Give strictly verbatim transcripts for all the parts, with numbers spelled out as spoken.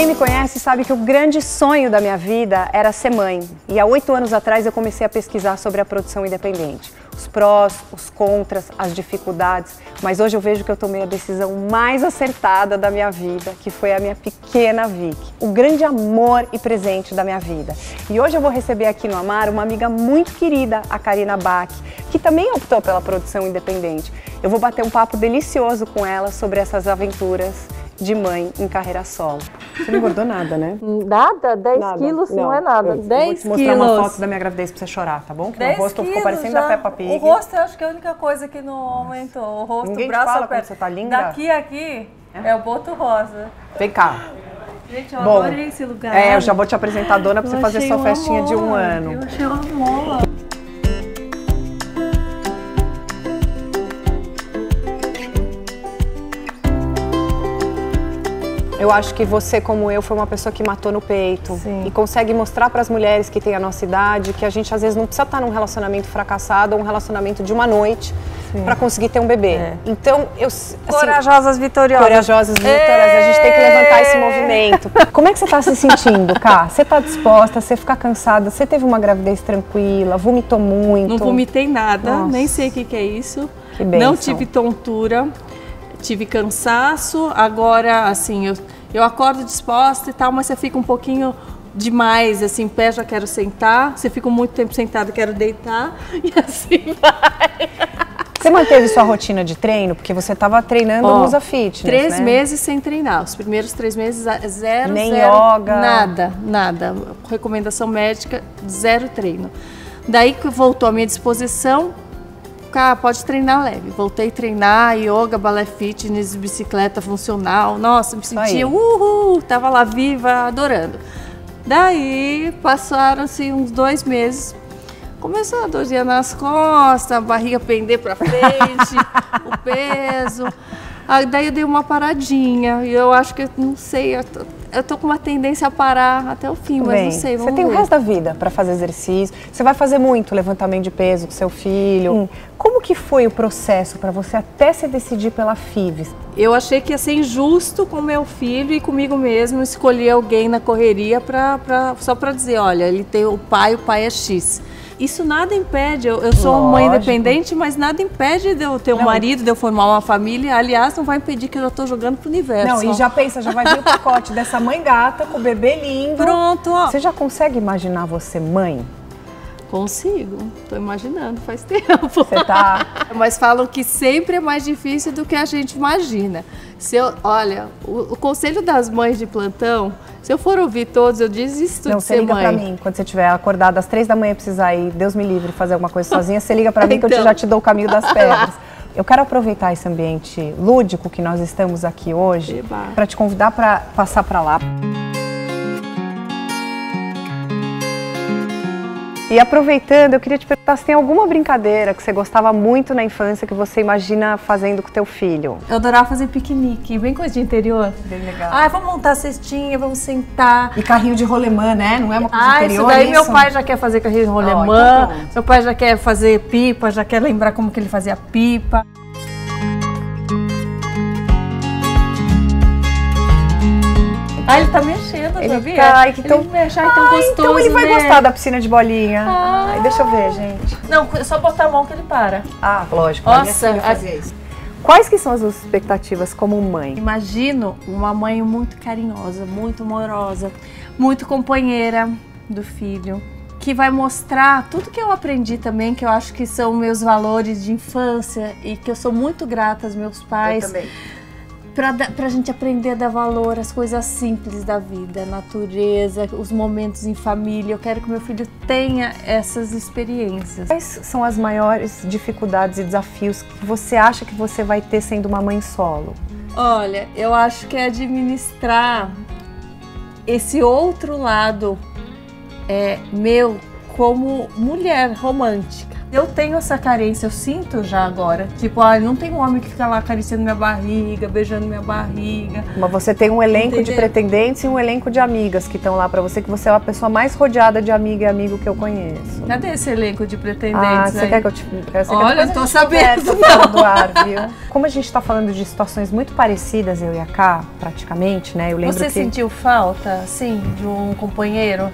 Quem me conhece sabe que o grande sonho da minha vida era ser mãe. E há oito anos atrás eu comecei a pesquisar sobre a produção independente. Os prós, os contras, as dificuldades. Mas hoje eu vejo que eu tomei a decisão mais acertada da minha vida, que foi a minha pequena Vicky. O grande amor e presente da minha vida. E hoje eu vou receber aqui no Amar uma amiga muito querida, a Karina Bacchi, que também optou pela produção independente. Eu vou bater um papo delicioso com ela sobre essas aventuras de mãe em carreira solo. Você não engordou nada, né? Nada? dez quilos não, não é nada. dez quilos. Vou te mostrar quilos. uma foto da minha gravidez pra você chorar, tá bom? Que meu rosto ficou parecendo já. a Peppa Pig. O rosto eu acho que é a única coisa que não aumentou. O rosto, Ninguém o braço, fala a perna. Você tá linda. Daqui a aqui é, é o boto rosa. Vem cá. Gente, eu bom, adorei esse lugar. É, eu já vou te apresentar a dona pra eu você fazer sua festinha amor. de um ano. Eu achei uma mola. Eu acho que você, como eu, foi uma pessoa que matou no peito. Sim. E consegue mostrar para as mulheres que têm a nossa idade que a gente, às vezes, não precisa estar num relacionamento fracassado ou um relacionamento de uma noite para conseguir ter um bebê. É. Então, eu... Assim, corajosas vitoriosas. Corajosas vitoriosas. A gente tem que levantar esse movimento. Como é que você está se sentindo, Ká? Você está disposta? Você fica cansada? Você teve uma gravidez tranquila? Vomitou muito? Não vomitei nada. Nossa. Nem sei o que, que é isso. Que bênção. Não tive tontura. Tive cansaço, agora, assim, eu, eu acordo disposta e tal, mas você fica um pouquinho demais, assim, em pé já quero sentar, você fica muito tempo sentado, quero deitar, e assim vai. Você manteve sua rotina de treino? Porque você estava treinando oh, no Musa Fit, né? Três meses sem treinar, os primeiros três meses, zero, Nem zero, yoga. nada, nada, recomendação médica, zero treino. Daí que voltou a minha disposição, Ah, pode treinar leve. Voltei a treinar, yoga, balé fitness, bicicleta funcional. Nossa, me sentia uhul, tava lá viva, adorando. Daí passaram-se uns dois meses, começou a dorzinha nas costas, a barriga pender pra frente, o peso. Aí, daí eu dei uma paradinha e eu acho que, não sei, eu tô, eu tô com uma tendência a parar até o fim, mas Bem, não sei, vamos Você tem ver. o resto da vida para fazer exercício, você vai fazer muito levantamento de peso com seu filho. Hum. Como que foi o processo para você até se decidir pela F I V S? Eu achei que ia ser injusto com meu filho e comigo mesmo escolher alguém na correria pra, pra, só para dizer, olha, ele tem o pai, o pai é X. Isso nada impede, eu, eu sou uma mãe independente, mas nada impede de eu ter um não, marido, de eu formar uma família. Aliás, não vai impedir que eu já tô jogando pro universo. Não, e já pensa, já vai vir o pacote dessa mãe gata com o bebê lindo. Pronto, ó. Você já consegue imaginar você mãe? Consigo, tô imaginando, faz tempo. Você tá? Mas falam que sempre é mais difícil do que a gente imagina. Se eu, olha, o, o conselho das mães de plantão, se eu for ouvir todos, eu desisto não, de ser mãe. Não, você liga pra mim, quando você estiver acordada às três da manhã e precisar ir, Deus me livre, fazer alguma coisa sozinha, você liga pra mim então. que eu te, já te dou o caminho das pedras. Eu quero aproveitar esse ambiente lúdico que nós estamos aqui hoje para te convidar para passar para lá. E aproveitando, eu queria te perguntar se tem alguma brincadeira que você gostava muito na infância que você imagina fazendo com o teu filho. Eu adorava fazer piquenique, bem coisa de interior. Bem legal. Ah, vamos montar a cestinha, vamos sentar. E carrinho de rolemã, né? Não é uma coisa ah, interior, isso daí isso? Meu pai já quer fazer carrinho de rolemã, oh, então meu pai já quer fazer pipa, já quer lembrar como que ele fazia pipa. Ah, ele tá mexendo, ele sabia? Tá, ele então... mexe, ai, tão ah, gostoso, então ele vai né? gostar da piscina de bolinha. Ah. Ai, deixa eu ver, gente. Não, é só botar a mão que ele para. Ah, lógico. Nossa, minha fazia isso. Quais que são as suas expectativas como mãe? Imagino uma mãe muito carinhosa, muito amorosa, muito companheira do filho, que vai mostrar tudo que eu aprendi também, que eu acho que são meus valores de infância e que eu sou muito grata aos meus pais. Eu também. Pra, pra gente aprender a dar valor às coisas simples da vida, a natureza, os momentos em família. Eu quero que meu filho tenha essas experiências. Quais são as maiores dificuldades e desafios que você acha que você vai ter sendo uma mãe solo? Olha, eu acho que é administrar esse outro lado é, meu como mulher romântica. Eu tenho essa carência, eu sinto já agora. Tipo, ah, não tem um homem que fica lá acariciando minha barriga, beijando minha barriga. Mas você tem um elenco Entendeu? de pretendentes e um elenco de amigas que estão lá pra você, que você é a pessoa mais rodeada de amiga e amigo que eu conheço. Cadê esse elenco de pretendentes ah, aí? Você quer que eu te... Você Olha, eu tô sabendo, não. Ar, viu? Como a gente tá falando de situações muito parecidas, eu e a Ká, praticamente, né? Eu lembro você que... sentiu falta, assim, de um companheiro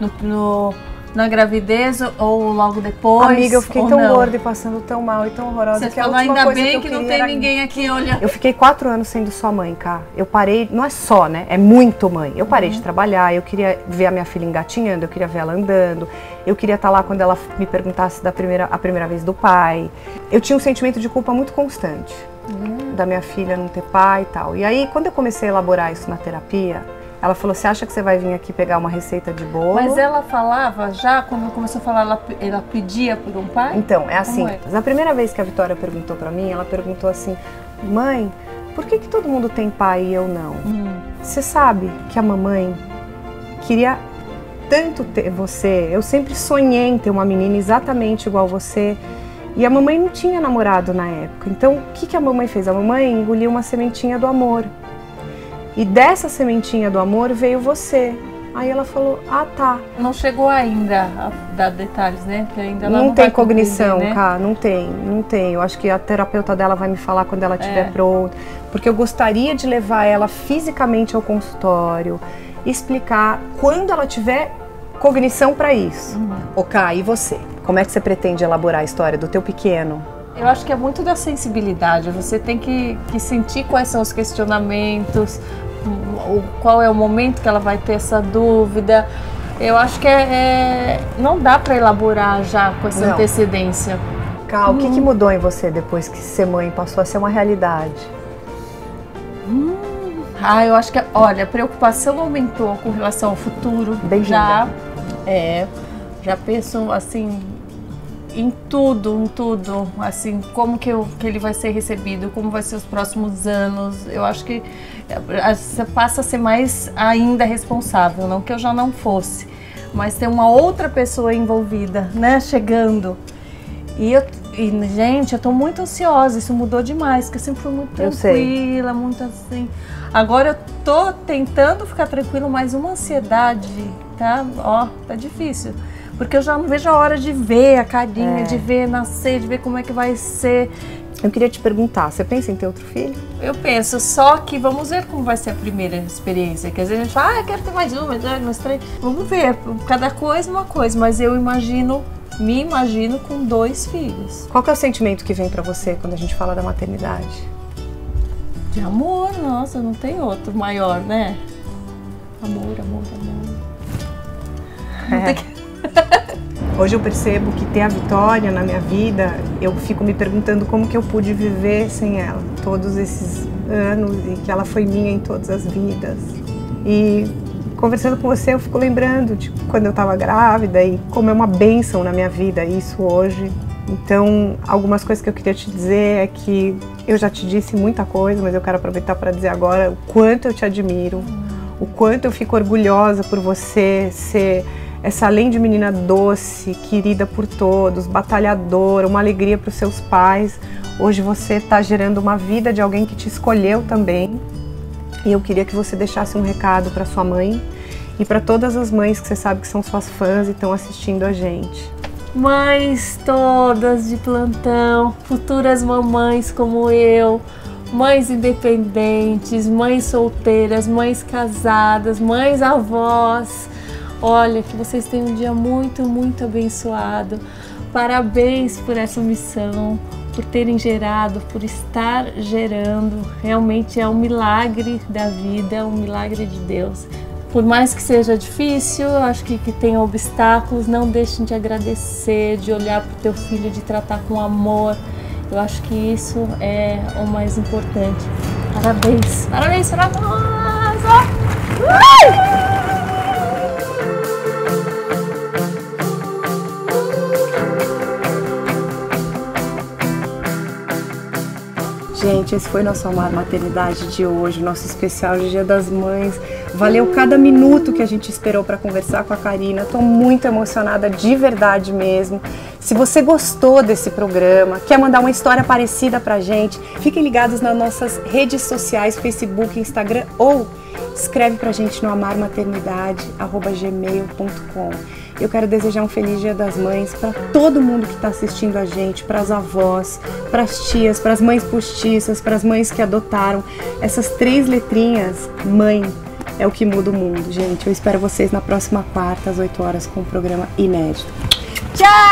no... no... na gravidez ou logo depois? Amiga, eu fiquei tão não. gorda e passando tão mal e tão horrorosa. Você que falou, a ainda coisa bem que, que não tem era... ninguém aqui olhando. Eu fiquei quatro anos sendo só mãe, cara. Eu parei, não é só, né? É muito mãe. Eu parei uhum. de trabalhar, eu queria ver a minha filha engatinhando, eu queria ver ela andando, eu queria estar lá quando ela me perguntasse da primeira, a primeira vez do pai. Eu tinha um sentimento de culpa muito constante, uhum. da minha filha não ter pai e tal. E aí, quando eu comecei a elaborar isso na terapia, ela falou, você acha que você vai vir aqui pegar uma receita de bolo? Mas ela falava já, quando começou a falar, ela, ela pedia por um pai? Então, é assim, é? na primeira vez que a Vitória perguntou pra mim, ela perguntou assim, mãe, por que que todo mundo tem pai e eu não? Hum. Você sabe que a mamãe queria tanto ter você, eu sempre sonhei em ter uma menina exatamente igual você, e a mamãe não tinha namorado na época, então o que que a mamãe fez? A mamãe engoliu uma sementinha do amor. E dessa sementinha do amor veio você. Aí ela falou, ah tá. Não chegou ainda a dar detalhes, né? Porque ainda ela não, não tem cognição, né? Cara, não tem, não tem. Eu acho que a terapeuta dela vai me falar quando ela estiver é. pronta. Porque eu gostaria de levar ela fisicamente ao consultório, explicar quando ela tiver cognição para isso. Uhum. Ok, e você? Como é que você pretende elaborar a história do teu pequeno? Eu acho que é muito da sensibilidade, você tem que, que sentir quais são os questionamentos, qual é o momento que ela vai ter essa dúvida. Eu acho que é, é, não dá para elaborar já com essa não. antecedência. Ká, hum. o que, que mudou em você depois que ser mãe passou a ser uma realidade? Hum. Ah, eu acho que, olha, a preocupação aumentou com relação ao futuro. Bem-vinda. Já, é, já penso assim... em tudo, em tudo, assim, como que, eu, que ele vai ser recebido, como vai ser os próximos anos. Eu acho que você passa a ser mais ainda responsável, não que eu já não fosse, mas tem uma outra pessoa envolvida, né, chegando. E, eu, e gente, eu tô muito ansiosa, isso mudou demais, porque eu sempre fui muito tranquila, muito assim. Agora eu tô tentando ficar tranquila, mas uma ansiedade, tá? Ó, tá difícil. Porque eu já não vejo a hora de ver a carinha, é. de ver nascer, de ver como é que vai ser. Eu queria te perguntar, você pensa em ter outro filho? Eu penso, só que vamos ver como vai ser a primeira experiência. Que às vezes a gente fala, ah, eu quero ter mais uma, mais duas, mais três. Vamos ver, cada coisa uma coisa, mas eu imagino, me imagino com dois filhos. Qual que é o sentimento que vem pra você quando a gente fala da maternidade? De amor, nossa, não tem outro maior, né? Amor, amor, amor. É. Não tem que... Hoje eu percebo que ter a Vitória na minha vida, eu fico me perguntando como que eu pude viver sem ela, todos esses anos, e que ela foi minha em todas as vidas. E conversando com você, eu fico lembrando de quando eu estava grávida e como é uma bênção na minha vida isso hoje. Então, algumas coisas que eu queria te dizer é que eu já te disse muita coisa, mas eu quero aproveitar para dizer agora o quanto eu te admiro, o quanto eu fico orgulhosa por você ser... essa além de menina doce, querida por todos, batalhadora, uma alegria para os seus pais. Hoje você está gerando uma vida de alguém que te escolheu também. E eu queria que você deixasse um recado para sua mãe e para todas as mães que você sabe que são suas fãs e estão assistindo a gente. Mães todas de plantão, futuras mamães como eu, mães independentes, mães solteiras, mães casadas, mães avós. Olha, que vocês tenham um dia muito, muito abençoado. Parabéns por essa missão, por terem gerado, por estar gerando. Realmente é um milagre da vida, um milagre de Deus. Por mais que seja difícil, acho que, que tenha obstáculos, não deixem de agradecer, de olhar para o teu filho, de tratar com amor. Eu acho que isso é o mais importante. Parabéns! Parabéns para nós! Uh! Gente, esse foi nosso Amar Maternidade de hoje, nosso especial de Dia das Mães. Valeu cada minuto que a gente esperou para conversar com a Karina. Tô muito emocionada, de verdade mesmo. Se você gostou desse programa, quer mandar uma história parecida pra gente, fiquem ligados nas nossas redes sociais, Facebook, Instagram, ou escreve pra gente no amar maternidade arroba gmail ponto com. Eu quero desejar um feliz Dia das Mães para todo mundo que está assistindo a gente, para as avós, para as tias, para as mães postiças, para as mães que adotaram. Essas três letrinhas, mãe, é o que muda o mundo, gente. Eu espero vocês na próxima quarta, às oito horas, com um programa inédito. Tchau!